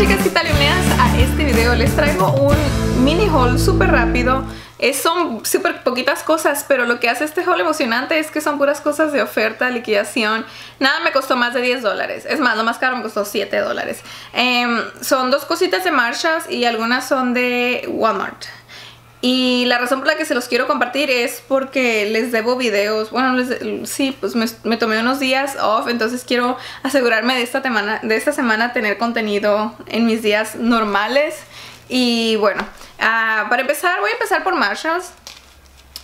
chicas, ¿qué tal? Bienvenidas a este video. Les traigo un mini haul súper rápido. Son súper poquitas cosas, pero lo que hace este haul emocionante es que son puras cosas de oferta, liquidación. Nada me costó más de 10 dólares. Es más, lo más caro me costó 7 dólares. Son dos cositas de Marshalls y algunas son de Walmart. Y la razón por la que se los quiero compartir es porque les debo videos. Bueno, sí, pues me tomé unos días off, entonces quiero asegurarme de esta semana tener contenido en mis días normales. Y bueno, para empezar, voy a empezar por Marshalls.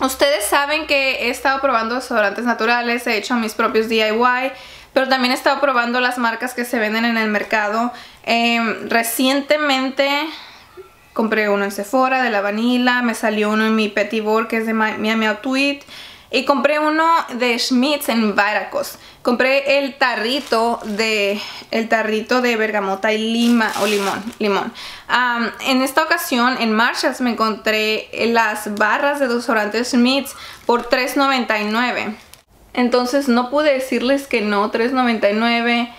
Ustedes saben que he estado probando desodorantes naturales, he hecho mis propios DIY, pero también he estado probando las marcas que se venden en el mercado. Recientemente compré uno en Sephora de la Vanilla, me salió uno en mi Petit Bor que es de Miami Outweed, y compré uno de Schmidt's en Viracos. Compré el tarrito de bergamota y limón. En esta ocasión en Marshalls me encontré las barras de desodorantes Schmidt's por $3.99. Entonces no pude decirles que no. $3.99.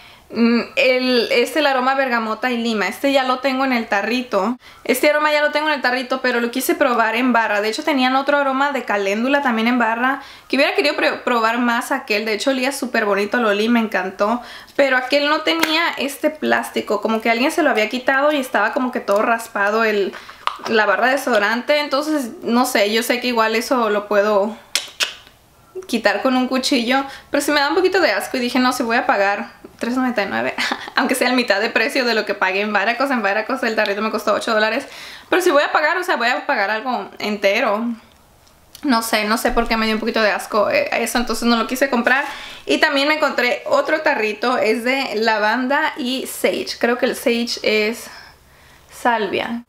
Es el aroma bergamota y lima. Este ya lo tengo en el tarrito. Este aroma ya lo tengo en el tarrito, pero lo quise probar en barra. De hecho tenían otro aroma de caléndula también en barra, que hubiera querido probar más aquel. De hecho olía súper bonito, lo olí, me encantó. Pero aquel no tenía este plástico, como que alguien se lo había quitado y estaba como que todo raspado la barra de desodorante. Entonces no sé, yo sé que igual eso lo puedo quitar con un cuchillo, pero se me da un poquito de asco y dije no, si voy a pagar $3.99, aunque sea la mitad de precio de lo que pagué en Viracos. En Viracos el tarrito me costó $8, pero si voy a pagar, o sea, voy a pagar algo entero. No sé por qué me dio un poquito de asco eso, entonces no lo quise comprar. Y también me encontré otro tarrito, es de lavanda y sage. Creo que el sage es salvia.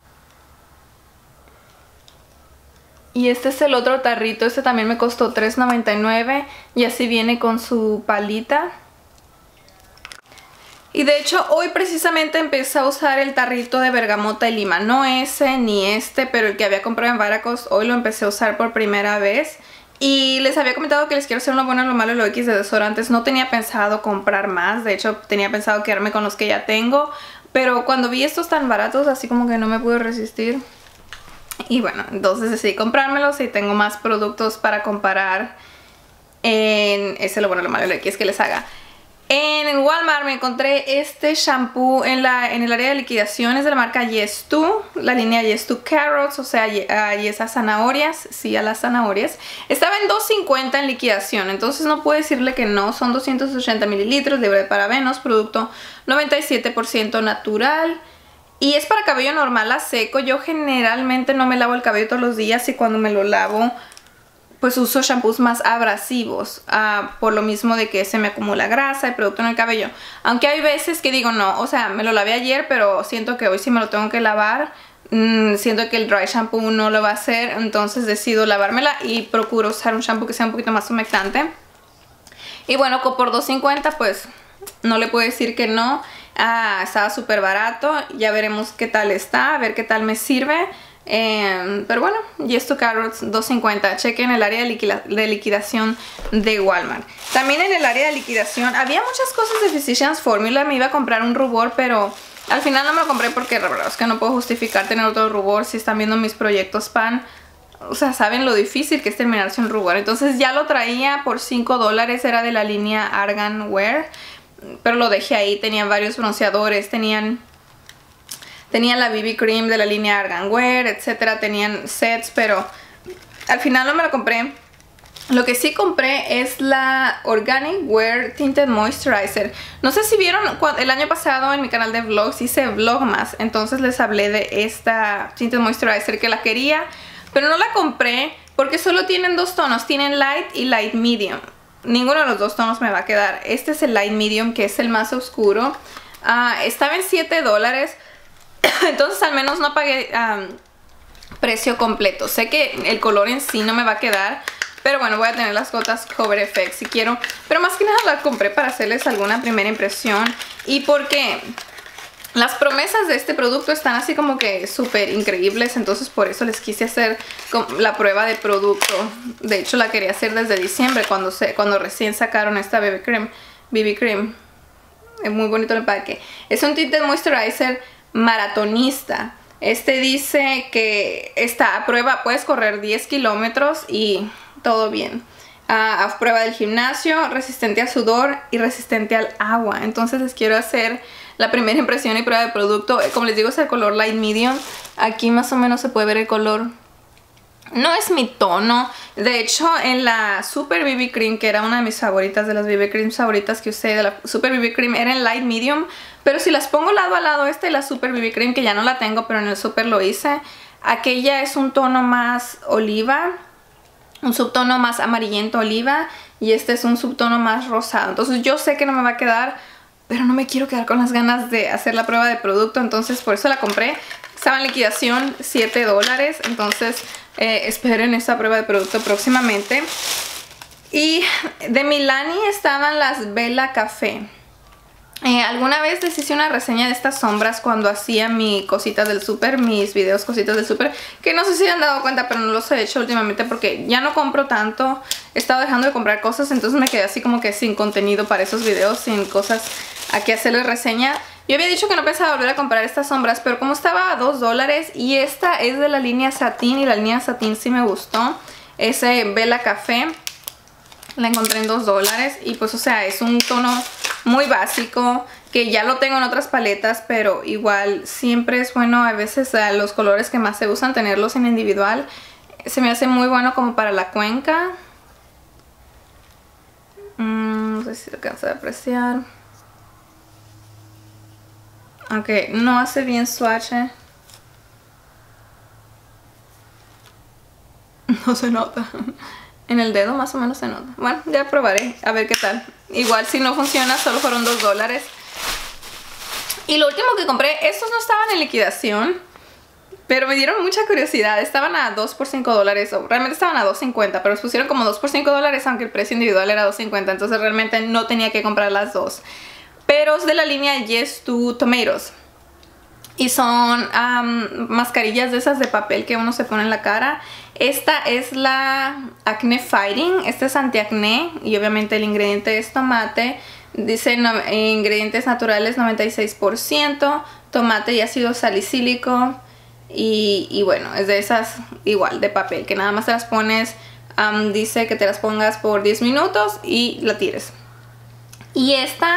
Y este es el otro tarrito, este también me costó $3.99 y así viene con su palita. Y de hecho hoy precisamente empecé a usar el tarrito de bergamota y lima. No ese ni este, pero el que había comprado en Viracos hoy lo empecé a usar por primera vez. Y les había comentado que les quiero hacer lo bueno, lo malo y lo X de desodorantes. No tenía pensado comprar más, de hecho tenía pensado quedarme con los que ya tengo. Pero cuando vi estos tan baratos, así como que no me pude resistir. Y bueno, entonces decidí comprármelos y tengo más productos para comparar. Ese es lo bueno, lo malo y lo X que les haga. En Walmart me encontré este shampoo en el área de liquidaciones de la marca Yes to, la línea Yes to Carrots, o sea, Yes a zanahorias, sí a las zanahorias. Estaba en $2.50 en liquidación, entonces no puedo decirle que no. Son 280 mililitros, libre de parabenos, producto 97% natural. Y es para cabello normal a seco. Yo generalmente no me lavo el cabello todos los días y cuando me lo lavo pues uso shampoos más abrasivos, por lo mismo de que se me acumula grasa y producto en el cabello. Aunque hay veces que digo no, o sea, me lo lavé ayer pero siento que hoy sí me lo tengo que lavar. Siento que el dry shampoo no lo va a hacer, entonces decido lavármela y procuro usar un shampoo que sea un poquito más humectante. Y bueno, por $2.50 pues no le puedo decir que no. Estaba súper barato, ya veremos qué tal está, a ver qué tal me sirve. Pero bueno, Yes to Carrots, $2.50. Chequen el área de liquidación de Walmart. También en el área de liquidación había muchas cosas de Physicians Formula. Me iba a comprar un rubor, pero al final no me lo compré porque la verdad es que no puedo justificar tener otro rubor. Si están viendo mis proyectos pan, o sea, saben lo difícil que es terminarse un rubor. Entonces ya lo traía por $5, era de la línea Argan Wear, pero lo dejé ahí. Tenían varios bronceadores, tenían la BB Cream de la línea Argan Wear, etcétera. Tenían sets, pero al final no me lo compré. Lo que sí compré es la Organic Wear Tinted Moisturizer. No sé si vieron, el año pasado en mi canal de vlogs hice vlog más, entonces les hablé de esta Tinted Moisturizer que la quería, pero no la compré porque solo tienen dos tonos, tienen Light y Light Medium. Ninguno de los dos tonos me va a quedar. Este es el Light Medium, que es el más oscuro. Estaba en $7, entonces al menos no pagué precio completo. Sé que el color en sí no me va a quedar, pero bueno, voy a tener las gotas Cover Effect si quiero. Pero más que nada la compré para hacerles alguna primera impresión. Y porque las promesas de este producto están así como que súper increíbles, entonces por eso les quise hacer la prueba de producto. De hecho la quería hacer desde diciembre, cuando recién sacaron esta BB Cream. Es muy bonito el empaque. Es un tinted moisturizer maratonista. Este dice que está a prueba, puedes correr 10 kilómetros y todo bien. A prueba del gimnasio, resistente al sudor y resistente al agua. Entonces les quiero hacer la primera impresión y prueba de producto. Como les digo, es el color light medium. Aquí más o menos se puede ver el color. No es mi tono. De hecho, en la Super BB Cream, que era una de mis favoritas, de las BB Creams favoritas que usé, de la Super BB Cream, era en light medium. Pero si las pongo lado a lado, esta y la Super BB Cream, que ya no la tengo, pero en el Super lo hice, aquella es un tono más oliva, un subtono más amarillento oliva, y este es un subtono más rosado. Entonces yo sé que no me va a quedar, pero no me quiero quedar con las ganas de hacer la prueba de producto, entonces por eso la compré. Estaba en liquidación, $7, entonces esperen esta prueba de producto próximamente. Y de Milani estaban las Vela Café. Alguna vez les hice una reseña de estas sombras cuando hacía mis cositas del súper, mis videos cositas del súper, que no sé si han dado cuenta, pero no los he hecho últimamente porque ya no compro tanto, he estado dejando de comprar cosas, entonces me quedé así como que sin contenido para esos videos, sin cosas a que hacerles reseña. Yo había dicho que no pensaba volver a comprar estas sombras, pero como estaba a $2 y esta es de la línea satín, y la línea satín sí me gustó, ese Vela Café, la encontré en $2 y pues o sea, es un tono muy básico, que ya lo tengo en otras paletas, pero igual siempre es bueno a veces a los colores que más se usan tenerlos en individual. Se me hace muy bueno como para la cuenca. No sé si lo alcanza a apreciar. Aunque no hace bien swatch. No se nota. En el dedo más o menos se nota. Bueno, ya probaré a ver qué tal. Igual si no funciona, solo fueron $2. Y lo último que compré, estos no estaban en liquidación, pero me dieron mucha curiosidad. Estaban a 2 por $5, o realmente estaban a $2.50, pero los pusieron como 2 por $5, aunque el precio individual era $2.50. Entonces realmente no tenía que comprar las dos. Pero es de la línea Yes to Tomatoes. Y son mascarillas de esas de papel que uno se pone en la cara. Esta es la Acne Fighting. Esta es antiacné. Y obviamente el ingrediente es tomate. Dice ingredientes naturales 96%. Tomate y ácido salicílico. Y bueno, es de esas igual de papel, que nada más te las pones. Dice que te las pongas por 10 minutos y la tires. Y esta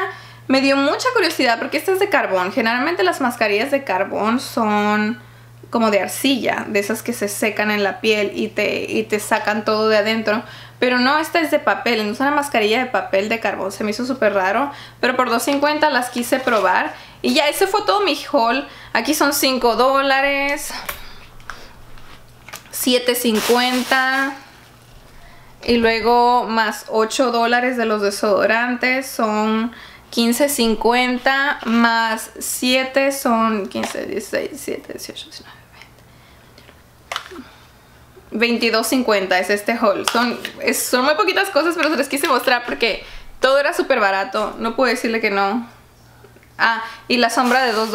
me dio mucha curiosidad porque esta es de carbón. Generalmente las mascarillas de carbón son como de arcilla, de esas que se secan en la piel y te sacan todo de adentro. Pero no, esta es de papel, no es una mascarilla de papel de carbón. Se me hizo súper raro, pero por $2.50 las quise probar. Y ya, ese fue todo mi haul. Aquí son $5, $7.50. Y luego más $8 de los desodorantes, son $15.50, más 7 son 15, 16, 17, 18, 19, 20, $22.50 es este haul. Son muy poquitas cosas, pero se les quise mostrar porque todo era súper barato. No pude decirle que no. Ah, y la sombra de $2,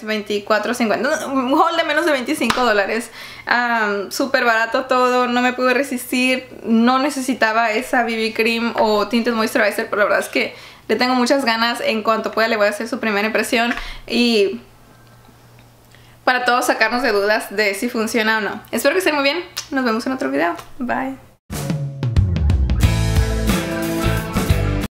$24.50. Un haul de menos de $25. Súper barato todo, no me pude resistir. No necesitaba esa BB Cream o Tinted Moisturizer, pero la verdad es que le tengo muchas ganas. En cuanto pueda le voy a hacer su primera impresión y para todos sacarnos de dudas de si funciona o no. Espero que estén muy bien. Nos vemos en otro video. Bye.